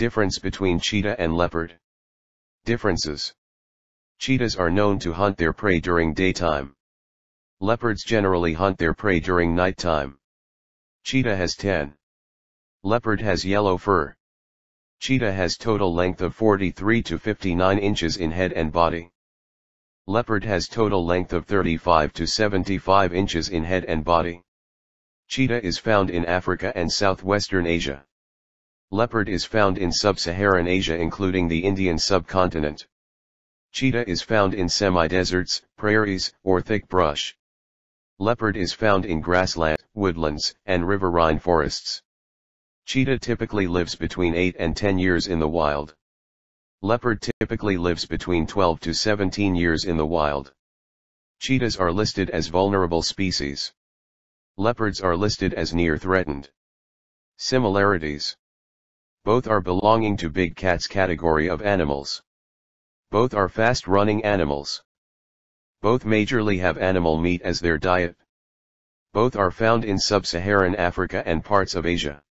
Difference between cheetah and leopard. Differences. Cheetahs are known to hunt their prey during daytime. Leopards generally hunt their prey during nighttime. Cheetah has tan. Leopard has yellow fur. Cheetah has total length of 43 to 59 inches in head and body. Leopard has total length of 35 to 75 inches in head and body. Cheetah is found in Africa and southwestern Asia. Leopard is found in sub-Saharan Asia including the Indian subcontinent. Cheetah is found in semi-deserts, prairies, or thick brush. Leopard is found in grassland, woodlands, and riverine forests. Cheetah typically lives between 8 and 10 years in the wild. Leopard typically lives between 12 to 17 years in the wild. Cheetahs are listed as vulnerable species. Leopards are listed as near threatened. Similarities. Both are belonging to big cats category of animals. Both are fast-running animals. Both majorly have animal meat as their diet. Both are found in sub-Saharan Africa and parts of Asia.